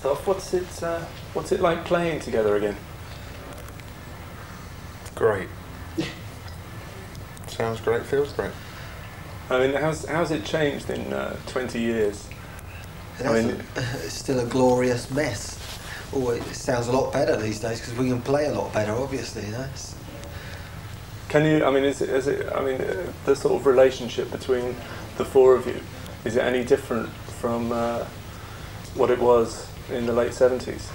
stuff. What's it like playing together again? Great. Sounds great, feels great. I mean, how's it changed in 20 years? It's still a glorious mess. Oh, it sounds a lot better these days because we can play a lot better, obviously. You know? Can you? I mean, is it the sort of relationship between the four of you, is it any different from what it was in the late 70s?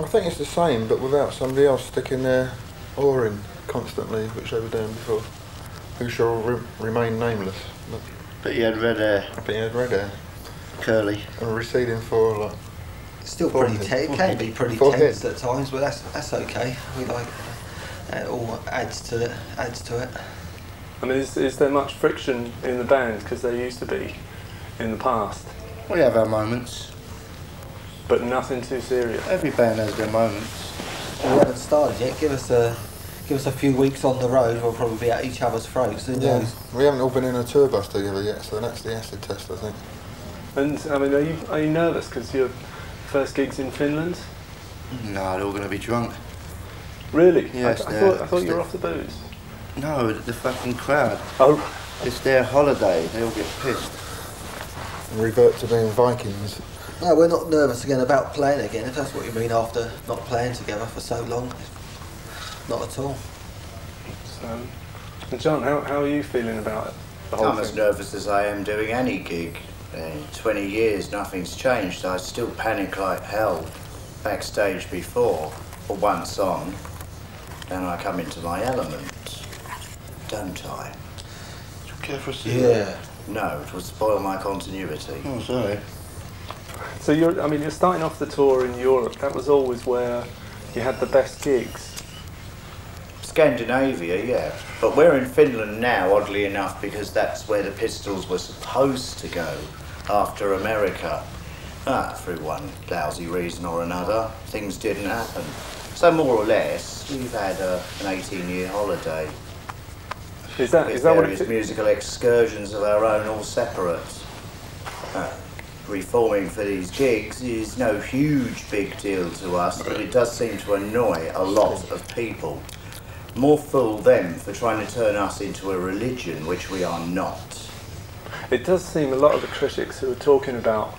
I think it's the same, but without somebody else sticking their oar in constantly, which they were doing before. Who shall remain nameless. But he had red hair. Curly. And receding forelock. Still pretty tense. It can be pretty tense at times, but that's okay. We like it. It all adds to it. I mean, is there much friction in the band? Because there used to be in the past. We have our moments. But nothing too serious. Every band has their moments. Well, we haven't started yet. Give us a few weeks on the road, we'll probably be at each other's throats. Yeah, we haven't all been in a tour bus together yet, so that's the acid test, I think. And I mean, are you nervous because your first gig's in Finland? No, they're all going to be drunk. Really? Yes. I thought you were off the booze. No, the fucking crowd. Oh, it's their holiday. They all get pissed. And revert to being Vikings. No, we're not nervous again about playing again. If that's what you mean, after not playing together for so long. Not at all. So, and John, how are you feeling about it? I'm as nervous as I am doing any gig. In 20 years, nothing's changed. I still panic like hell backstage before for one song, and I come into my element, don't I? Do you care for a cigarette? Yeah. No, it will spoil my continuity. Oh, sorry. So you're starting off the tour in Europe. That was always where you had the best gigs. Scandinavia, yeah. But we're in Finland now, oddly enough, because that's where the Pistols were supposed to go after America. Through one lousy reason or another, things didn't happen. So more or less, we've had an 18-year holiday. Is that what it is? Musical excursions of our own, all separate. Reforming for these gigs is no huge big deal to us, but it does seem to annoy a lot of people. More fool them for trying to turn us into a religion, which we are not. It does seem a lot of the critics who are talking about,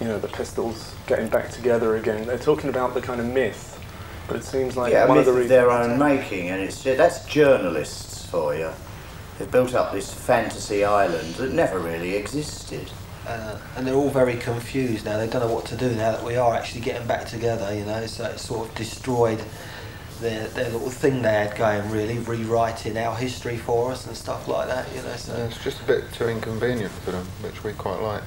you know, the Pistols getting back together again, they're talking about the kind of myth, but it seems like one myth of the reasons their own making, and that's journalists for you. They've built up this fantasy island that never really existed. And they're all very confused now. They don't know what to do now that we are actually getting back together, you know, so it's sort of destroyed their little thing they had going, really, rewriting our history for us and stuff like that, you know. So. Yeah, it's just a bit too inconvenient for them, which we quite like.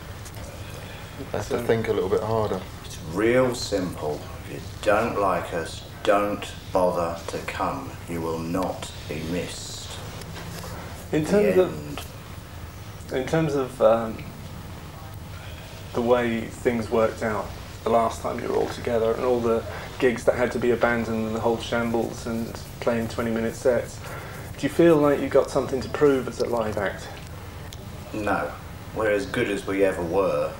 They have to think a little bit harder. It's real simple. If you don't like us, don't bother to come. You will not be missed. In terms of the way things worked out, the last time you were all together and all the gigs that had to be abandoned and the whole shambles and playing 20-minute sets. Do you feel like you got something to prove as a live act? No. We're as good as we ever were.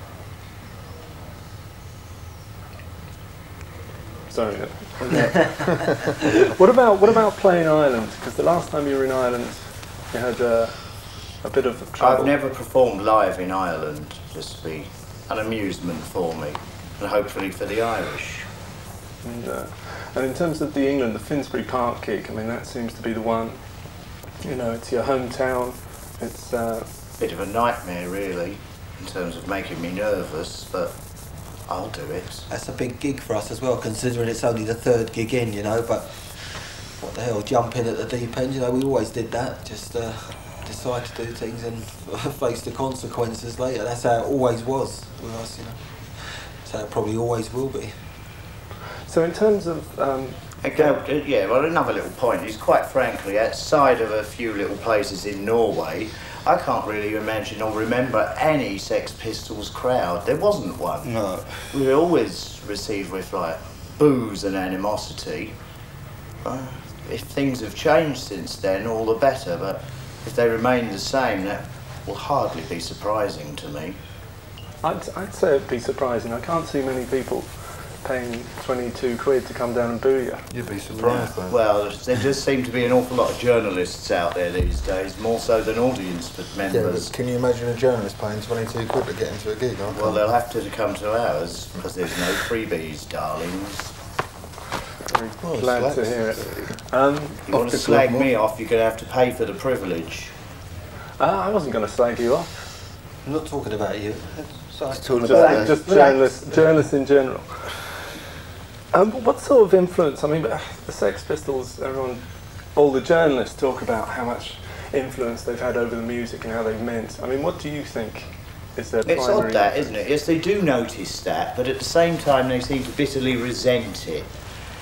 Sorry. What about playing Ireland? Because the last time you were in Ireland, you had a bit of trouble. I've never performed live in Ireland. Just be an amusement for me. And hopefully for the Irish. And in terms of England, the Finsbury Park gig, I mean, that seems to be the one, you know, it's your hometown, it's... bit of a nightmare, really, in terms of making me nervous, but I'll do it. That's a big gig for us as well, considering it's only the third gig in, you know, but what the hell, jump in at the deep end, you know, we always did that, just decide to do things and face the consequences later. That's how it always was with us, you know. So it probably always will be. So in terms of... another little point is, quite frankly, outside of a few little places in Norway, I can't really imagine or remember any Sex Pistols crowd. There wasn't one. No. We were always received with, like, boos and animosity. If things have changed since then, all the better, but if they remain the same, that will hardly be surprising to me. I'd say it'd be surprising. I can't see many people paying 22 quid to come down and boo you. You'd be surprised, yeah. Well, there just seem to be an awful lot of journalists out there these days, more so than audience members. Yeah, can you imagine a journalist paying 22 quid to get into a gig? Well, they'll have to come to ours, because there's no freebies, darlings. Very glad to hear it. You want to slag me off, you're going to have to pay for the privilege. I wasn't going to slag you off. I'm not talking about you. Just journalists in general. What sort of influence, I mean, the Sex Pistols, everyone, all the journalists talk about how much influence they've had over the music and how they've meant. I mean, what do you think is their primary influence? It's odd that, isn't it? Yes, they do notice that, but at the same time they seem to bitterly resent it.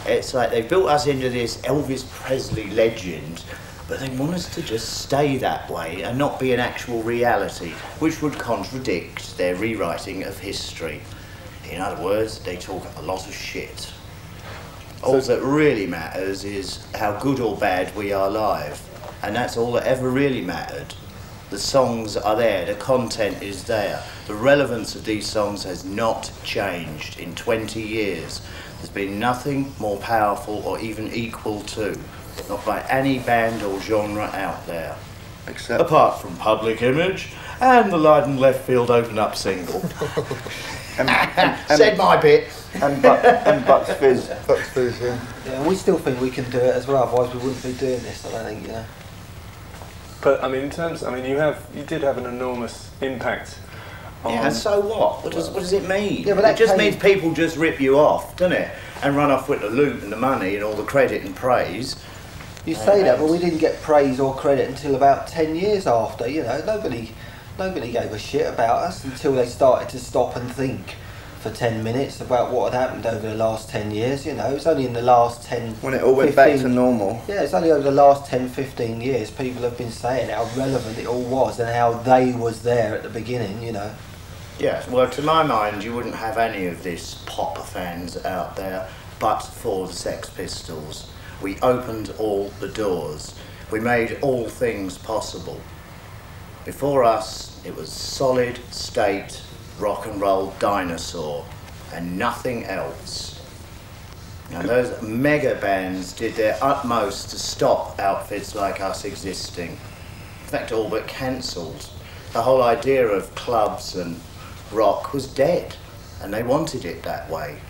It's like they built us into this Elvis Presley legend, but they want us to just stay that way and not be an actual reality, which would contradict their rewriting of history. In other words, they talk a lot of shit. All that really matters is how good or bad we are live, and that's all that ever really mattered. The songs are there, the content is there. The relevance of these songs has not changed in 20 years. There's been nothing more powerful or even equal to. Not by any band or genre out there. Except apart from Public Image and the Lydon Left Field Open Up single. Said my bit. And Bucks Fizz. Bucks Fizz, yeah. Yeah, we still think we can do it as well, otherwise we wouldn't be doing this, I don't think, you know. But, I mean, in terms, I mean, you did have an enormous impact. Yeah, and so what? What does it mean? Yeah, but that just means people just rip you off, doesn't it? And run off with the loot and the money and all the credit and praise. You say that, but we didn't get praise or credit until about 10 years after, you know. Nobody gave a shit about us until they started to stop and think for 10 minutes about what had happened over the last 10 years, you know. It's only in the last 10... When it all went back to normal. Yeah, it's only over the last 10, 15 years people have been saying how relevant it all was and how they was there at the beginning, you know. Yes, well, to my mind, you wouldn't have any of this pop fans out there but for the Sex Pistols. We opened all the doors. We made all things possible. Before us, it was solid state rock and roll dinosaur and nothing else. Now, those mega bands did their utmost to stop outfits like us existing. In fact, all but cancelled. The whole idea of clubs and rock was dead, and they wanted it that way.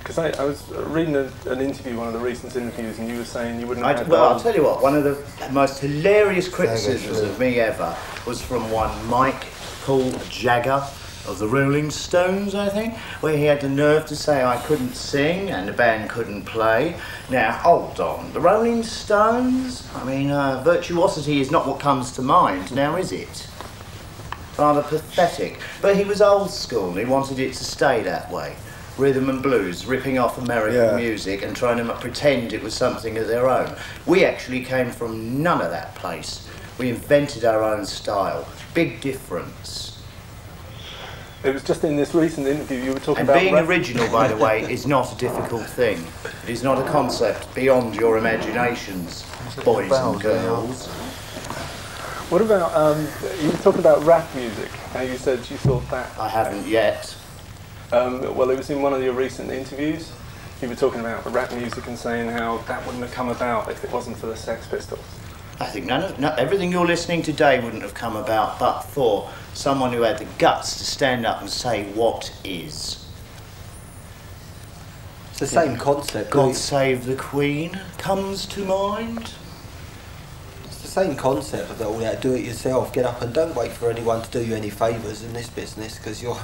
Because I was reading an interview, one of the recent interviews, and you were saying you wouldn't have... Well, I'll tell you what, one of the most hilarious criticisms of me ever was from one Mike Paul Jagger of the Rolling Stones, I think, where he had the nerve to say I couldn't sing and the band couldn't play. Now, hold on, the Rolling Stones? I mean, virtuosity is not what comes to mind, now is it? Rather pathetic. But he was old school and he wanted it to stay that way. Rhythm and blues, ripping off American music and trying to pretend it was something of their own. We actually came from none of that place. We invented our own style. Big difference. It was just in this recent interview you were talking about... And being original, by the way, is not a difficult thing. It is not a concept beyond your imaginations, boys and girls. What about... you were talking about rap music, how you said you thought that... I haven't yet. Well, it was in one of your recent interviews. You were talking about rap music and saying how that wouldn't have come about if it wasn't for the Sex Pistols. I think everything you're listening today wouldn't have come about but for someone who had the guts to stand up and say what is. It's the same concept. God Save the Queen comes to mind. It's the same concept of all that do it yourself, get up and don't wait for anyone to do you any favours in this business because you'll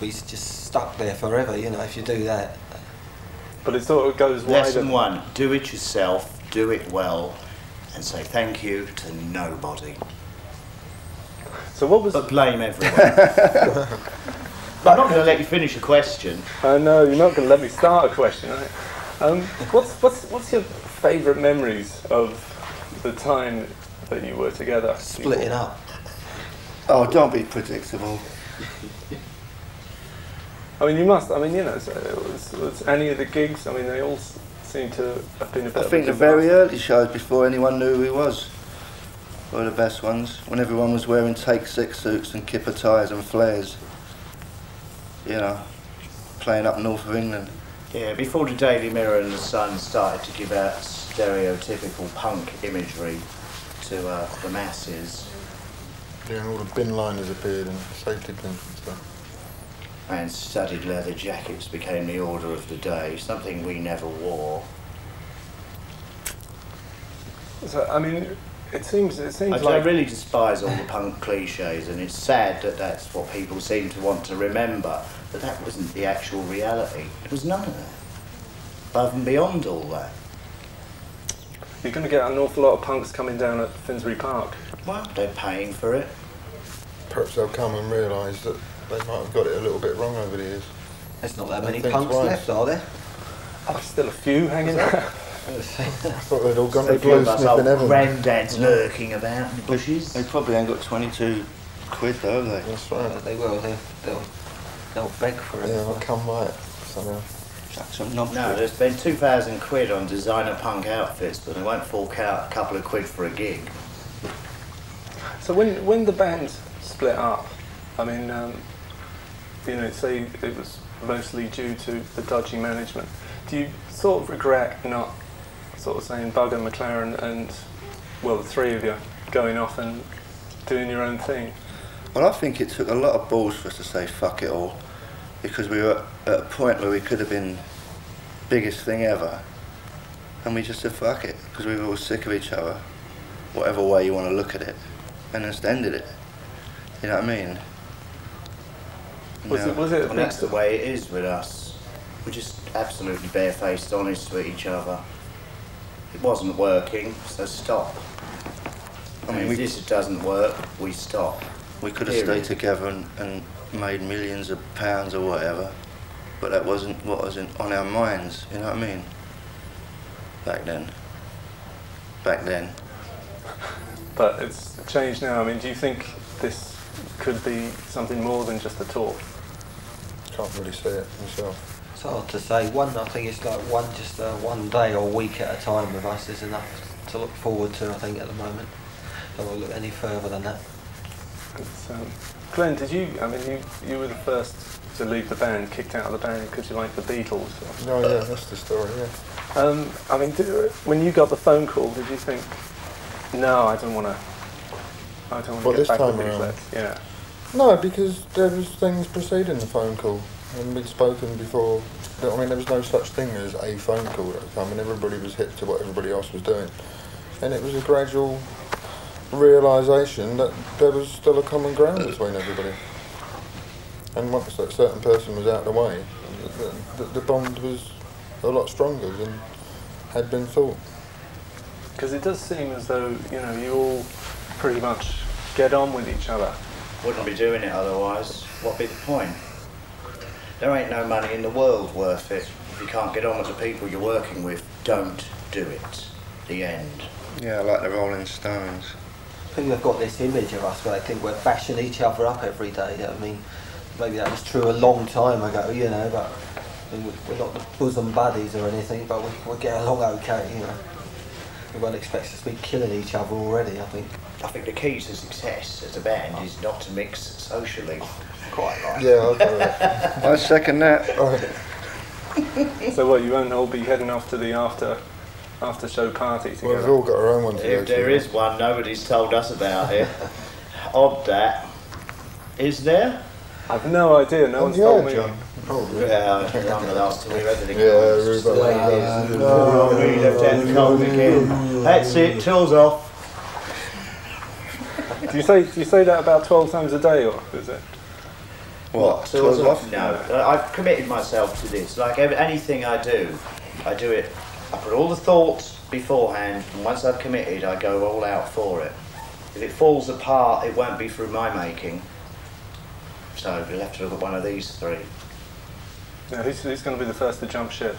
be just stuck there forever, you know, if you do that. But it sort of goes wider. Lesson one, do it yourself, do it well. And say thank you to nobody. So what was... But blame everyone. I'm not going to let you finish a question. I know, you're not going to let me start a question, are you? What's your favourite memories of the time that you were together? Splitting up. Oh, don't be predictable. I mean, you must, I mean, you know, so it was any of the gigs, I mean, they all... seem to have been a bit I think the very early shows before anyone knew who he was were the best ones, when everyone was wearing take six suits and kipper ties and flares. You know, playing up north of England. Yeah, before the Daily Mirror and the Sun started to give out stereotypical punk imagery to the masses. Yeah, and all the bin liners appeared and safety pins and stuff. And studded leather jackets became the order of the day, something we never wore. So, I mean, it seems like... I really despise all the punk cliches, and it's sad that that's what people seem to want to remember, but that wasn't the actual reality. It was none of that, above and beyond all that. You're going to get an awful lot of punks coming down at Finsbury Park. Well, they're paying for it. Perhaps they'll come and realise that they might have got it a little bit wrong over the years. There's not that many punks left, are there? Oh, still a few hanging around. I thought they'd all gone to blue sniffing everything. Granddads lurking about in the bushes. They probably ain't got 22 quid though, have they? That's right. They will, they'll beg for it. Yeah, they'll come by it somehow. No, there's been 2,000 quid on designer punk outfits, but they won't fork out a couple of quid for a gig. So when the band split up, I mean, you know, say it was mostly due to the dodgy management. Do you sort of regret not sort of saying bugger McLaren and, well, the three of you going off and doing your own thing? Well, I think it took a lot of balls for us to say fuck it all, because we were at a point where we could have been biggest thing ever, and we just said fuck it, because we were all sick of each other, whatever way you want to look at it, and just ended it. You know what I mean? Was it and that's the way it is with us. We're just absolutely barefaced, honest with each other. It wasn't working, so stop. I mean, if this doesn't work, we stop. We could have stayed together and made millions of pounds or whatever, but that wasn't what was on our minds, you know what I mean? Back then. But it's changed now. I mean, do you think this could be something more than just a talk? Can't really see it myself. It's hard to say. I think it's like one day or week at a time with us is enough to look forward to, I think, at the moment. Don't want to look any further than that. Glenn, you were the first to leave the band, kicked out of the band because you liked the Beatles. Oh yeah, that's the story, yeah. I mean, when you got the phone call, did you think, no, I don't want to get back to the Beatles? Yeah. No, because there was things preceding the phone call. And we'd spoken before, I mean, there was no such thing as a phone call at the time, and everybody was hip to what everybody else was doing. And it was a gradual realisation that there was still a common ground between everybody. And once that certain person was out of the way, the bond was a lot stronger than had been thought. Because it does seem as though, you know, you all pretty much get on with each other. Wouldn't be doing it otherwise. What'd be the point? There ain't no money in the world worth it. If you can't get on with the people you're working with, don't do it. The end. Yeah, like the Rolling Stones. I think they've got this image of us where they think we're bashing each other up every day. I mean, maybe that was true a long time ago, you know, but I mean, we're not the bosom buddies or anything, but we get along okay, you know. We won't expect us to be killing each other already, I think. I think the key to success as a band is not to mix socially. Quite right. Yeah, I'll do it. I second that. So what, you won't all be heading off to the after show party together? Well, we've all got our own one today. If there is one nobody's told us about here. Odd that. Is there? I've no idea, no one's told me. John. Probably. Yeah, I'm the last time we read the That's it, tools off. Do you say that about 12 times a day, or is it? What? Tools off? No, I've committed myself to this. Like anything I do it. I put all the thoughts beforehand, and once I've committed, I go all out for it. If it falls apart, it won't be through my making. So we'll have to look at one of these three. Now, who's going to be the first to jump ship?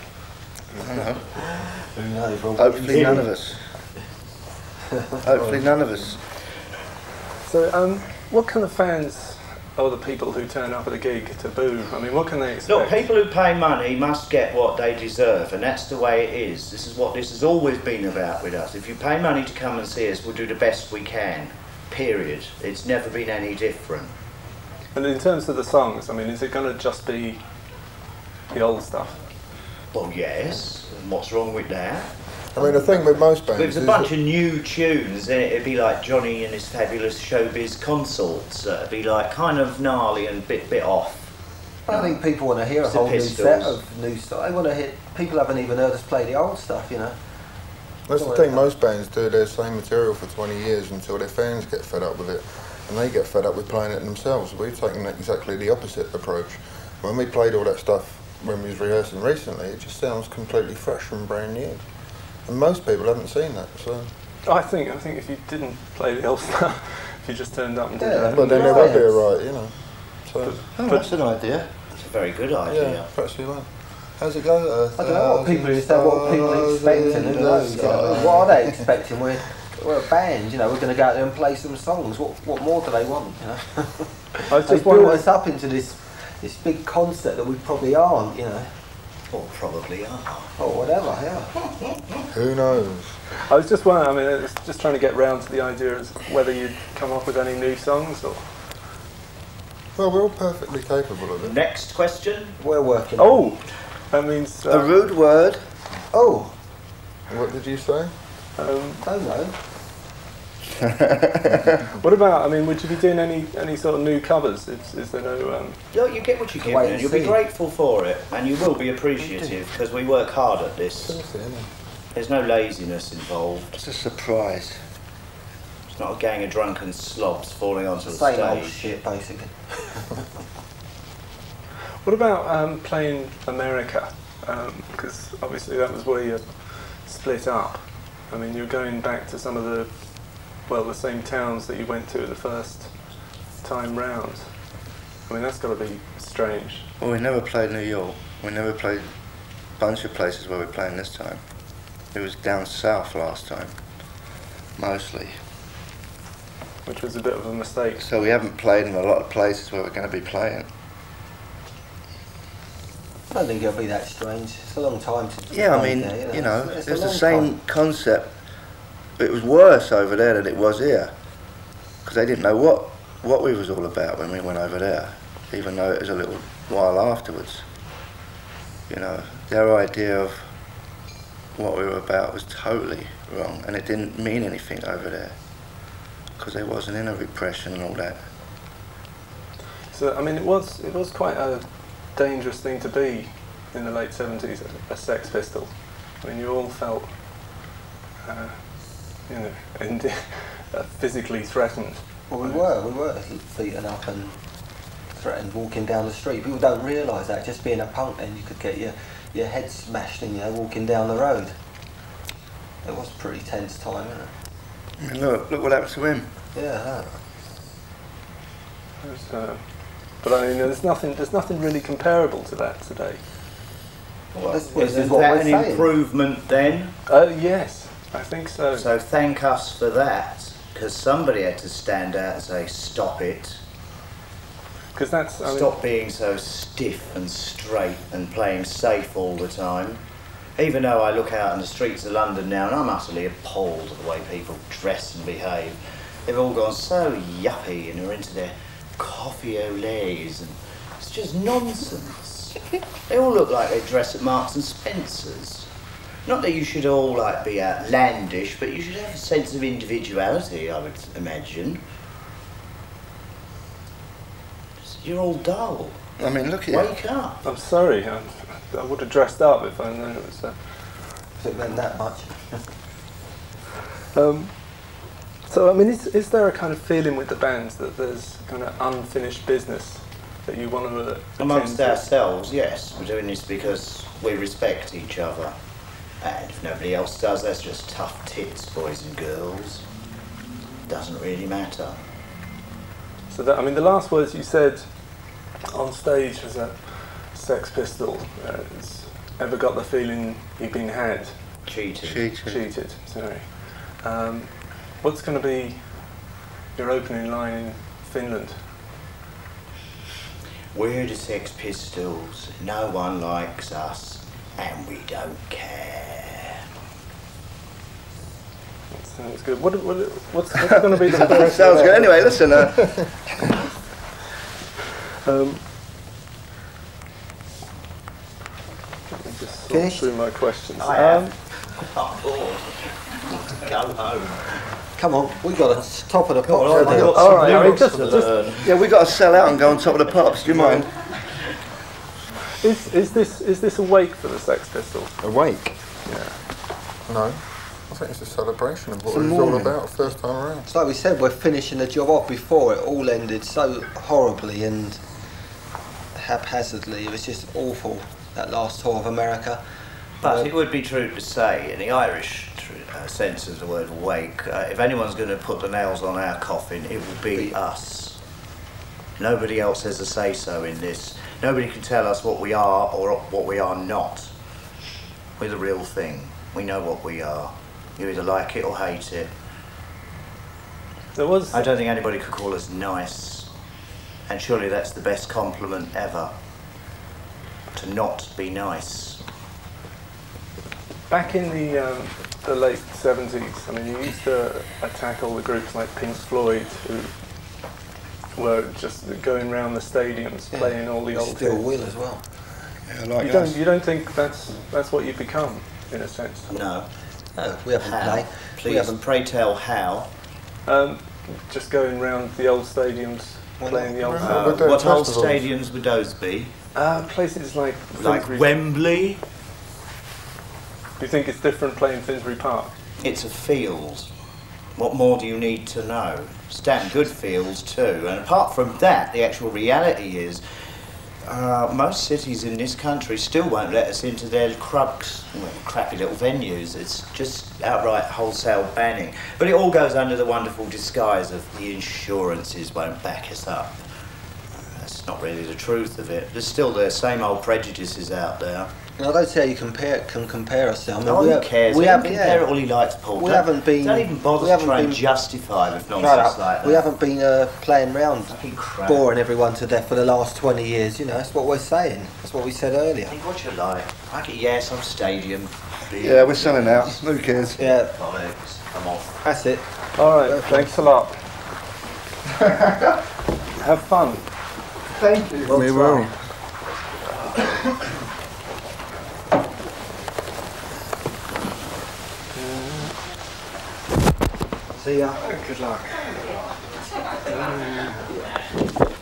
I don't know. Who knows? Hopefully none of us. Hopefully none of us. So, what kind of fans are the people who turn up at a gig to boo? I mean, what can they expect? Look, people who pay money must get what they deserve, and that's the way it is. This is what this has always been about with us. If you pay money to come and see us, we'll do the best we can, period. It's never been any different. And in terms of the songs, I mean, is it going to just be the old stuff. Well, yes. What's wrong with that? I mean, the thing with most bands is... There's a bunch of new tunes, and it'd be like Johnny and his fabulous showbiz consorts. It'd be like kind of gnarly and bit off. I think people want to hear a whole new set of new stuff. They want to hear... People haven't even heard us play the old stuff, you know. That's the thing, most bands do their same material for 20 years until their fans get fed up with it. And they get fed up with playing it themselves. We've taken exactly the opposite approach. When we played all that stuff when we was rehearsing recently, it just sounds completely fresh and brand new. And most people haven't seen that, so... I think if you didn't play the old stuff, if you just turned up and did that... Well, then it would be alright, you know. So, that's an idea. That's a very good idea. Yeah, perhaps we won't. How's it going? I don't know what people are expecting. And those, you know, what are they expecting? We're a band, you know, we're going to go out there and play some songs. What more do they want, you know? They built us up into this big concert that we probably aren't, you know. Or probably are. Or whatever, yeah. Who knows? I was just wondering, I mean, just trying to get round to the idea of whether you'd come up with any new songs or... Well, we're all perfectly capable of it. Next question. We're working on. Oh! That means... a rude word. Oh! What did you say? I don't know. What about, I mean, would you be doing any sort of new covers? Is there no... No, you get what you give, and you'll be grateful for it, and you will be appreciative, because we work hard at this. There's no laziness involved. It's a surprise. It's not a gang of drunken slobs falling onto the stage. Same old shit, basically. What about playing America? Because obviously that was where you split up. I mean, you're going back to some of the... well, the same towns that you went to the first time round. I mean, that's got to be strange. Well, we never played New York. We never played a bunch of places where we're playing this time. It was down south last time, mostly. Which was a bit of a mistake. So we haven't played in a lot of places where we're going to be playing. I don't think it'll be that strange. It's a long time to... Yeah, I mean, there, you know, it's the same concept. It was worse over there than it was here, because they didn't know what we was all about when we went over there, even though it was a little while afterwards. You know, their idea of what we were about was totally wrong, and it didn't mean anything over there, because there wasn't any repression and all that. So, I mean, it was quite a dangerous thing to be in the late 70s, a Sex Pistol. I mean, you all felt... you know, and physically threatened. Well, we were beaten up and threatened walking down the street. People don't realise that, just being a punk then you could get your head smashed in, you know, walking down the road. It was a pretty tense time, wasn't it? I mean, look what happened to him. Yeah, that. But I mean, there's nothing really comparable to that today. Well, is that an improvement then? Yes. I think so. So thank us for that, because somebody had to stand out and say, stop it. Because that's... Stop being so stiff and straight and playing safe all the time. Even though I look out on the streets of London now and I'm utterly appalled at the way people dress and behave. They've all gone so yuppie and are into their coffee au laits, and it's just nonsense. They all look like they dress at Marks and Spencer's. Not that you should all, like, be outlandish, but you should have a sense of individuality, I would imagine. You're all dull. I mean, look at... Wake up. I'm sorry. I would have dressed up if I knew it was... if it meant that much. So, I mean, is there a kind of feeling with the bands that there's kind of unfinished business that you want to... Amongst ourselves, yes. We're doing this because we respect each other. And if nobody else does, that's just tough tits, boys and girls. Doesn't really matter. So that, I mean, the last words you said on stage was that Sex Pistol has ever got the feeling you've been had. Cheated, sorry. What's going to be your opening line in Finland? We're the Sex Pistols, no one likes us, and we don't care. That sounds good. What's going to be the first? Sounds good. Anyway, listen. just sort through my questions. I'm bored. I need to go home. Come on, we've got to top of the pops. All right, yeah, we've got to sell out and go on top of the pops. Do you mind? Is this a wake for the Sex Pistols? A wake? Yeah. No. I think it's a celebration of what it was all about first time around. It's like we said, we're finishing the job off before it all ended so horribly and haphazardly. It was just awful, that last tour of America. But it would be true to say, in the Irish sense of the word wake, if anyone's going to put the nails on our coffin, it will be us. Nobody else has a say-so in this. Nobody can tell us what we are or what we are not. We're the real thing. We know what we are. You either like it or hate it. I don't think anybody could call us nice. And surely that's the best compliment ever. To not be nice. Back in the late 70s, I mean, you used to attack all the groups like Pink Floyd, who were just going round the stadiums, playing all the old Still Will as well. Yeah, like you don't think that's what you've become, in a sense? No. No, we haven't played. Please, pray tell how. Just going round the old stadiums, playing the old stadiums. What old stadiums would those be? Places like... Wembley? Do you think it's different playing Finsbury Park? It's a field. What more do you need to know? It's damn good fields too. And apart from that, the actual reality is most cities in this country still won't let us into their crappy little venues. It's just outright wholesale banning. But it all goes under the wonderful disguise of the insurances won't back us up. That's not really the truth of it. There's still the same old prejudices out there. I don't see how you can compare us. I mean, no one cares. We haven't compare it all he likes, Paul. We haven't been. Don't even bother to try and justify with nonsense like that. We haven't been playing round, boring everyone to death for the last 20 years. You know, that's what we're saying. That's what we said earlier. Think what you like. Like it, yes, I'm stadium. Yeah, we're selling out. Who cares? Yeah. I'm off. That's it. All right. Thanks a lot. Have fun. Thank you. We will. See ya. Good luck.